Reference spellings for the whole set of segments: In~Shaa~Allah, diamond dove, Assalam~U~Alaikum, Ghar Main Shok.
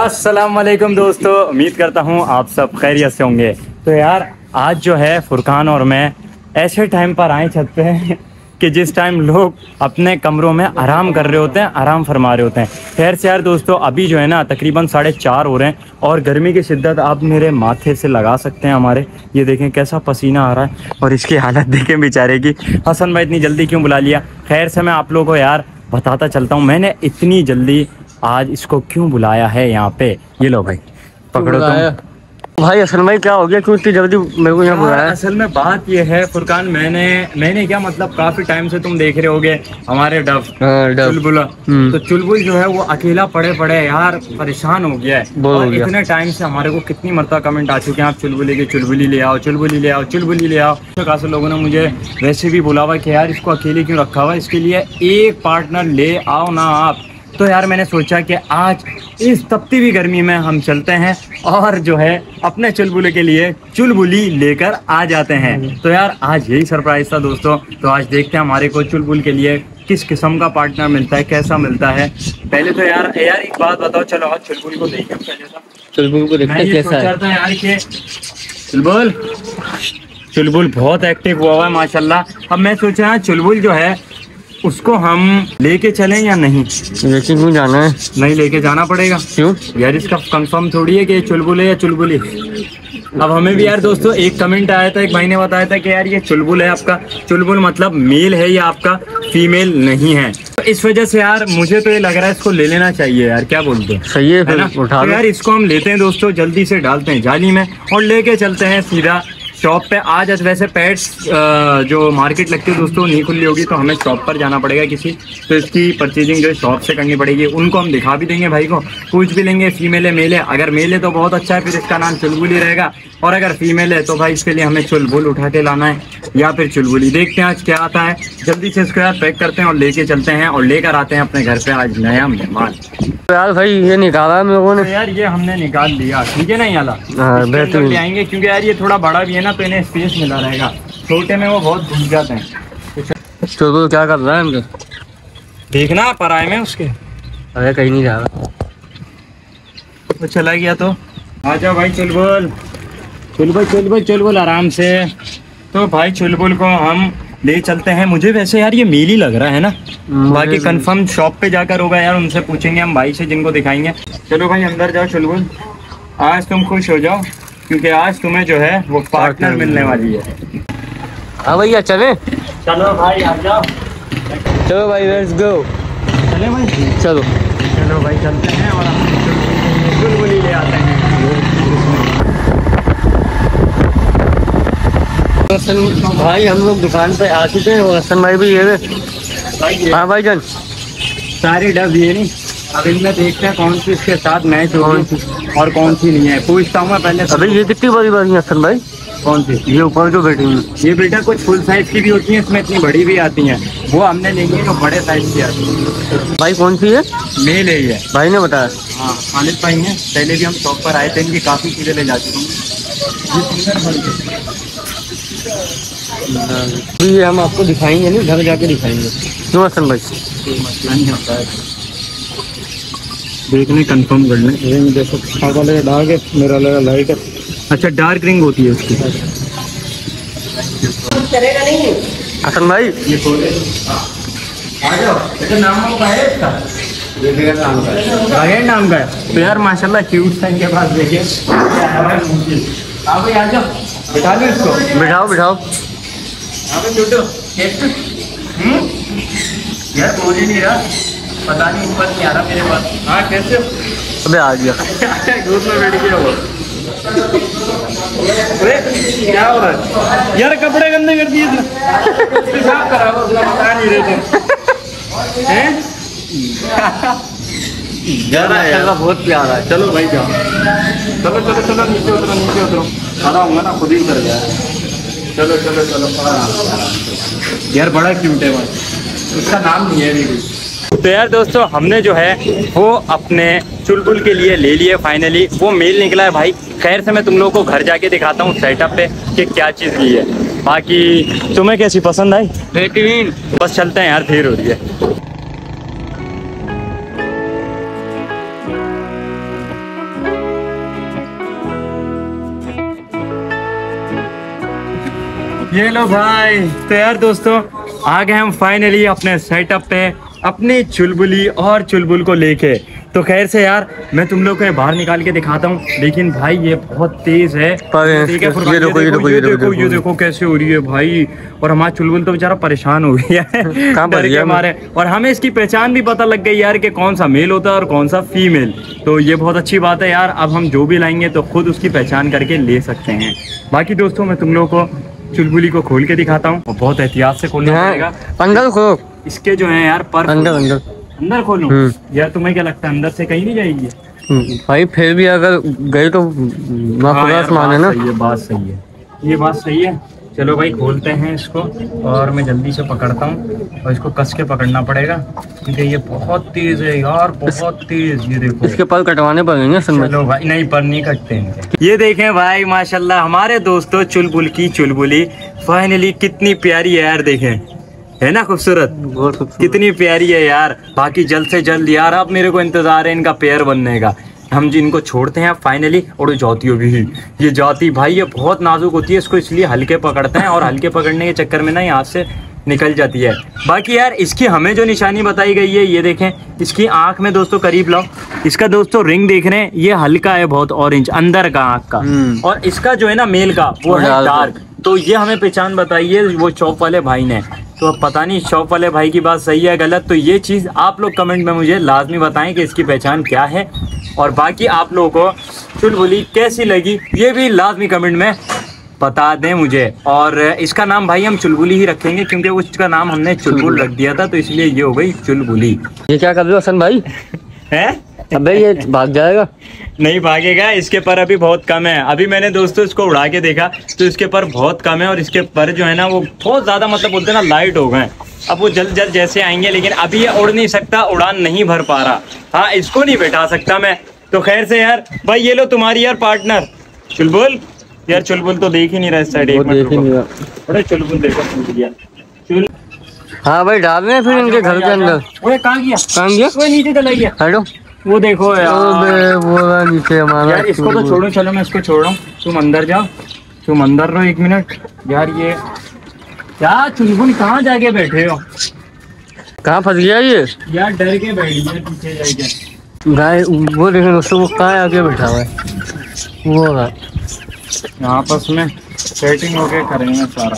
अस्सलाम वालेकुम दोस्तों, उम्मीद करता हूँ आप सब खैरियत से होंगे। तो यार आज जो है फुरकान और मैं ऐसे टाइम पर आए छत पे कि जिस टाइम लोग अपने कमरों में आराम कर रहे होते हैं, आराम फरमा रहे होते हैं। खैर से यार दोस्तों, अभी जो है ना तकरीबन 4:30 हो रहे हैं और गर्मी की शिद्दत आप मेरे माथे से लगा सकते हैं। हमारे ये देखें कैसा पसीना आ रहा है और इसकी हालत देखें बेचारे की। हसन भाई इतनी जल्दी क्यों बुला लिया? खैर से मैं आप लोगों को यार बताता चलता हूँ मैंने इतनी जल्दी आज इसको क्यों बुलाया है यहाँ पे। ये लो भाई पकड़ो भाई। असल में क्या हो गया, क्यों इतनी जल्दी मेरे को यहाँ बुलाया? असल में बात ये है फुरकान, मैंने क्या मतलब काफी टाइम से तुम देख रहे होगे हमारे चुलबुल। तो चुलबुल जो है वो अकेला पड़े पड़े यार परेशान हो गया है। और इतने टाइम से हमारे को कितनी मरतबा कमेंट आ चुके हैं आप चुलबुली की चुलबुली ले आओ, चुलबुली ले आओ, चुलबुली ले आओ। तो खास लोगों ने मुझे वैसे भी बोला हुआ कि यार इसको अकेले क्यों रखा हुआ, इसके लिए एक पार्टनर ले आओ ना आप। तो यार मैंने सोचा कि आज इस तपती हुई गर्मी में हम चलते हैं और जो है अपने चुलबुले के लिए चुलबुली लेकर आ जाते हैं। तो यार आज यही सरप्राइज था दोस्तों। तो आज देखते हैं हमारे को चुलबुल के लिए किस किस्म का पार्टनर मिलता है, कैसा मिलता है। पहले तो यार एक बात बताओ, चलो आज चुलबुल को देखें। चुलबुल को देखते हैं कैसा है यार। के चुलबुल बहुत एक्टिव हुआ हुआ है माशाल्लाह। अब मैं सोच रहा हूं चुलबुल जो है उसको हम लेके चलें या नहीं। लेकिन क्यों जाना है? नहीं लेके जाना पड़ेगा। क्यों यार? इसका कंफर्म थोड़ी है कि चुलबुल है या चुलबुली। अब हमें भी यार दोस्तों एक कमेंट आया था, एक भाई ने बताया था कि यार ये चुलबुल है आपका, चुलबुल मतलब मेल है या आपका फीमेल नहीं है। तो इस वजह से यार मुझे तो ये लग रहा है इसको ले लेना चाहिए यार। क्या बोलते हैं? सही है ना? तो यार इसको हम लेते हैं दोस्तों, जल्दी से डालते हैं जाली में और लेके चलते हैं सीधा शॉप पे। आज वैसे पेट्स जो मार्केट लगती है दोस्तों नहीं खुली होगी, तो हमें शॉप पर जाना पड़ेगा किसी। तो इसकी परचेजिंग जो है शॉप से करनी पड़ेगी। उनको हम दिखा भी देंगे भाई को, पूछ भी लेंगे फीमेल है मेल है। अगर मेल है तो बहुत अच्छा है, फिर इसका नाम चुलबुली रहेगा। और अगर फीमेल है तो भाई इसके लिए हमें चुलबुल उठा के लाना है या फिर चुलबुली। देखते हैं आज क्या आता है। जल्दी से इसको यार पैक करते हैं और लेके चलते हैं और लेकर आते हैं अपने घर पे आज नया मेहमान। तो यार भाई ये निकाला हम लोगों ने। तो यार ये हमने निकाल लिया, ठीक है ना? यहाँ बेहतर आएंगे क्योंकि यार ये थोड़ा बड़ा भी है ना, तो इन्हें स्पेस मिला रहेगा। छोटे में वो बहुत घुस जाते हैं। चुलबुल क्या कर रहा है हमको देखना पराए में उसके। अरे कहीं नहीं जा रहा, वो चला गया। तो आ जाओ भाई चुलबुल, चुलबुल चुलबुल चुलबुल आराम से। तो भाई चुलबुल को हम ले चलते हैं। मुझे वैसे यार ये मेल ही लग रहा है ना, बाकी कंफर्म शॉप पे जाकर होगा यार, उनसे पूछेंगे हम भाई से जिनको दिखाएंगे। चलो भाई अंदर जाओ चुलबुल, आज तुम खुश हो जाओ क्योंकि आज तुम्हें जो है वो पार्टनर मिलने वाली है। हाँ भैया चले, चलो भाई आ जाओ, चलो भाई लेट्स गो। चले भाई चलो चलो भाई चलते हैं और चुलबुली ले आते हैं। हसन भाई हम लोग दुकान पे आ चुके हैं और हसन भाई भी ये। हाँ भाई जान सारी डब ये नहीं, अब इनमें देखते हैं कौन सी इसके साथ मैच होगी और कौन सी नहीं है। पूछता हूँ मैं पहले। अभी ये कितनी बड़ी बड़ी है हसन भाई? कौन सी? ये ऊपर जो बैठी हुई ये बेटा, कुछ फुल साइज की भी होती है, इसमें इतनी बड़ी भी आती है। वो हमने लेंगे तो बड़े साइज की आती है। भाई कौन सी है? मेल है ये, भाई ने बताया। हाँ खालिद भाई ने, पहले भी हम शॉप पर आए थे, इनकी काफ़ी चीज़ें ले जा चुकी हैं। ये हम आपको दिखाएंगे नहीं, घर जाके दिखाएंगे। क्यों हसन भाई? मसला नहीं होता है, देखने कंफर्म कर लें। रिंग देखो डार्क है, मेरा लगा लाइट है। अच्छा डार्क रिंग होती है उसकी। हसन भाई ये नाम का है इसका, नाम का है। तो यार माशाल्लाह क्यूट था, इनके पास देखिए। आप आ जाओ, बिठा लो इसको, बिठाओ बिठाओ। यार बोल ही नहीं रहा, पता नहीं ऊपर नहीं आ रहा मेरे पास। हाँ कैसे? अबे आ गया। दूध में बैठ गया वो। अरे क्या हो रहा है यार? कपड़े गंदे कर दिए इसने, साफ कराओ, बता नहीं रहे थे हैं। ज़्यादा यार बहुत प्यारा है। चलो भाई जाओ, चलो चलो चलो नीचे उतरो, नीचे उतरो। खड़ा होगा ना खुद ही उतर गया। चलो चलो चलो यार बड़ा क्यूट है भाई, उसका नाम नहीं है अभी। तो यार दोस्तों हमने जो है वो अपने चुलबुल के लिए ले लिए फाइनली। वो मेल निकला है भाई। खैर से मैं तुम लोगों को घर जाके दिखाता हूँ सेटअप पे कि क्या चीज़ ली है। बाकी तुम्हें कैसी पसंद आई? बेहतरीन। बस चलते हैं यार, देर हो रही है। ये लो भाई। तो यार दोस्तों आ गए हम फाइनली अपने सेटअप पे अपनी चुलबुली और चुलबुल को लेके। तो खैर से यार मैं तुम लोग को बाहर निकाल के दिखाता हूँ, लेकिन भाई ये बहुत तेज है। ये देखो कैसे हो रही है भाई, और हमारा चुलबुल तो बेचारा परेशान हो गया है हमारे। और हमें इसकी पहचान भी पता लग गई यार कि कौन सा मेल होता है और कौन सा फीमेल, तो ये बहुत अच्छी बात है यार। अब हम जो भी लाएंगे तो खुद उसकी पहचान करके ले सकते हैं। बाकी दोस्तों मैं तुम लोग को चुलबुली को खोल के दिखाता हूँ, और बहुत एहतियात से खोलना पड़ेगा। अंदर खोल इसके जो है यार, पर अंदर खोलूं यार? तुम्हें क्या लगता है अंदर से कहीं नहीं जाएगी? भाई फिर भी अगर गई तो माने ना। ये बात सही है, ये बात सही है। चलो भाई खोलते हैं इसको, और मैं जल्दी से पकड़ता हूँ, और इसको कस के पकड़ना पड़ेगा क्योंकि ये बहुत तेज है यार, बहुत तेज। ये देखो इसके पर कटवाने पड़ेंगे। चलो भाई, नहीं पर नहीं कटते हैं। ये देखें भाई माशाल्लाह हमारे दोस्तों चुलबुल की चुलबुली फाइनली कितनी प्यारी है यार। देखें है ना, खूबसूरत, बहुत खूबसूरत, कितनी प्यारी है यार। बाकी जल्द से जल्द यार अब मेरे को इंतजार है इनका पेयर बनने का। हम जी इनको छोड़ते हैं फाइनली। और जातियों भी ये जाती भाई ये बहुत नाजुक होती है, इसको इसलिए हल्के पकड़ते हैं, और हल्के पकड़ने के चक्कर में ना यहाँ से निकल जाती है। बाकी यार इसकी हमें जो निशानी बताई गई है ये देखें, इसकी आंख में दोस्तों करीब लाओ, इसका दोस्तों रिंग देख रहे हैं, ये हल्का है बहुत ऑरेंज अंदर का आंख का, और इसका जो है ना मेल का वो है डार्क। तो ये हमें पहचान बताई है वो शॉप वाले भाई ने। तो अब पता नहीं शॉप वाले भाई की बात सही है गलत, तो ये चीज़ आप लोग कमेंट में मुझे लाजमी बताएं कि इसकी पहचान क्या है। और बाकी आप लोगों को चुलबुली कैसी लगी ये भी लाजमी कमेंट में बता दें मुझे। और इसका नाम भाई हम चुलबुली ही रखेंगे क्योंकि उसका नाम हमने चुलबुल रख दिया था, तो इसलिए ये हो गई चुलबुली। ये क्या कर रहे हो हसन भाई? है अबे ये भाग जाएगा? नहीं भागेगा, इसके पर अभी बहुत कम है। अभी मैंने दोस्तों इसको उड़ा के देखा तो इसके पर बहुत कम है, और इसके पर जो है ना वो बहुत ज़्यादा मतलब बोलते हैं ना लाइट हो गए। अब वो जल्द जल्द जैसे आएंगे, लेकिन अभी ये उड़ नहीं सकता, उड़ान नहीं भर पा रहा। हाँ इसको नहीं बैठा सकता मैं। तो खैर से यार भाई ये लो तुम्हारी यार पार्टनर चुलबुल। यार चुलबुल तो देख ही नहीं रहा इस साइड, अरे चुलबुल देखो चुल। हाँ भाई डाल रहे हैं फिर इनके घर के अंदर। कहाँ गया? नीचे चला गया। हेलो वो देखो यार, वो नीचे हमारा। यार इसको तो छोड़ो, चलो मैं इसको छोड़ रहा हूँ, तुम अंदर जाओ, तुम अंदर रहो एक मिनट। यार ये यार चुलबुल कहाँ जाके बैठे हो, कहाँ फंस गया ये? यार डर के बैठ गया पीछे जाके। गाय वो देखे दोस्तों वो कहाँ आके बैठा हुआ है, वो यहाँ आपस में सेटिंग होके करेंगे सारा।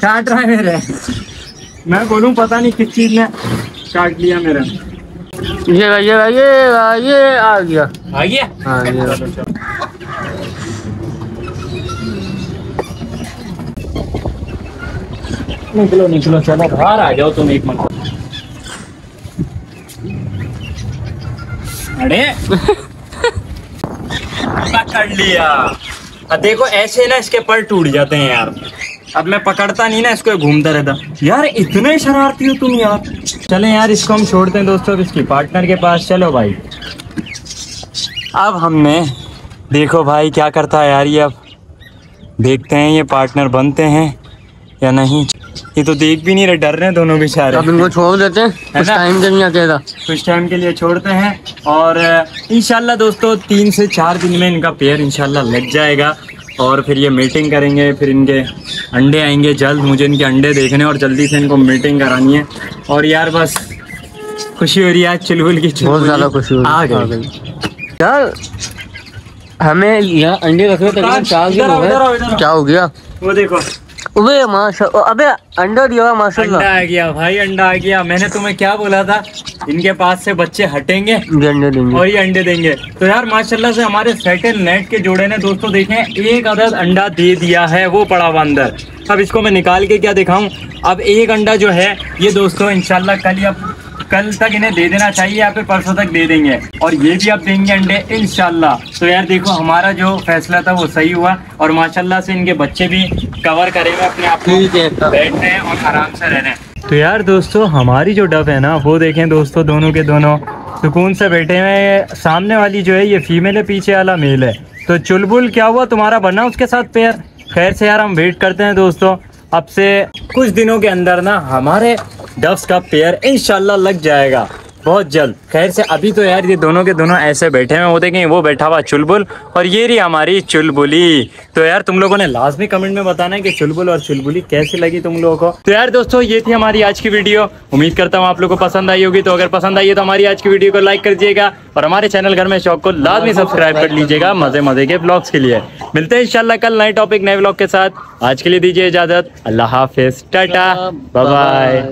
काट रहा है मेरे, मैं बोलूँ पता नहीं किस चीज़ ने काट लिया मेरा। ये आ गया निकलो चलो बाहर आ जाओ तुम एक मिनट। अरे पकड़ लिया। देखो ऐसे ना इसके पर टूट जाते हैं यार। अब मैं पकड़ता नहीं ना इसको, घूमता रहता। यार इतने शरारती हो तुम यार। चले यार इसको हम छोड़ते हैं दोस्तों इसकी पार्टनर के पास। चलो भाई अब हमने देखो भाई क्या करता है यार ये। अब देखते हैं ये पार्टनर बनते हैं या नहीं। ये तो देख भी नहीं रहे, डर रहे हैं दोनों बेचारे। अब इनको छोड़ देते हैं कुछ टाइम के लिए, कुछ टाइम के लिए छोड़ते हैं, और इंशाल्लाह दोस्तों 3 से 4 दिन में इनका पेयर इंशाल्लाह लग जाएगा, और फिर ये मीटिंग करेंगे, फिर इनके अंडे आएंगे जल्द। मुझे इनके अंडे देखने और जल्दी से इनको मीटिंग करानी है। और यार बस खुशी हो रही है आज चुलबुल की, बहुत ज़्यादा खुशी हो रही है यार हमें। यहाँ अंडे रख रहे क्या हो गया? वो देखो अबे माशाल्लाह, अबे अंडा दिया माशाल्लाह, अंडा आ गया भाई, अंडा आ गया। मैंने तुम्हें क्या बोला था, इनके पास से बच्चे हटेंगे और ये अंडे देंगे। तो यार माशाल्लाह से हमारे सेटल नेट के जोड़े ने दोस्तों देखें एक अदद अंडा दे दिया है, वो पड़ा हुआ अंदर। अब इसको मैं निकाल के क्या दिखाऊं? अब एक अंडा जो है ये दोस्तों इंशाल्लाह कल तक इन्हें दे देना चाहिए, या फिर परसों तक दे देंगे, और ये भी आप देंगे अंडे इंशाल्लाह। तो यार देखो हमारा जो फैसला था वो सही हुआ, और माशाल्लाह से इनके बच्चे भी कवर करेंगे अपने आप को, बैठने हैं और आराम से रहने। तो यार दोस्तों हमारी जो डब है ना वो देखें दोस्तों दोनों के दोनों सुकून से बैठे हुए। सामने वाली जो है ये फीमेल है, पीछे वाला मेल है। तो चुलबुल क्या हुआ तुम्हारा बना उसके साथ पेयर? खैर से यार हम वेट करते हैं दोस्तों, अब से कुछ दिनों के अंदर ना हमारे डब्स का पेयर इंशाल्लाह लग जाएगा। बहुत जल्द। खैर से अभी तो यार ये दोनों के दोनों ऐसे बैठे हैं, वो देखें वो बैठा हुआ चुलबुल और ये रही हमारी चुलबुली। तो यार तुम लोगों ने लाजमी कमेंट में बताना है कि चुलबुल और चुलबुली कैसी लगी तुम लोगों को। तो यार दोस्तों ये थी हमारी आज की वीडियो, उम्मीद करता हूँ आप लोगों को पसंद आई होगी। तो अगर पसंद आई है तो हमारी आज की वीडियो को लाइक कर दीजिएगा और हमारे चैनल घर में शौक को लाजमी सब्सक्राइब कर लीजिएगा मजे मजे के ब्लॉग्स के लिए। मिलते हैं इंशाल्लाह कल नए टॉपिक नए ब्लॉग के साथ। आज के लिए दीजिए इजाजत, अल्लाह हाफिज, टाटा बाय।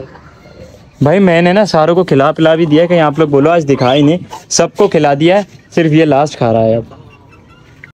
भाई मैंने ना सारों को खिला पिला भी दिया, कहीं आप लोग बोलो आज दिखा ही नहीं, सबको खिला दिया है, सिर्फ ये लास्ट खा रहा है अब।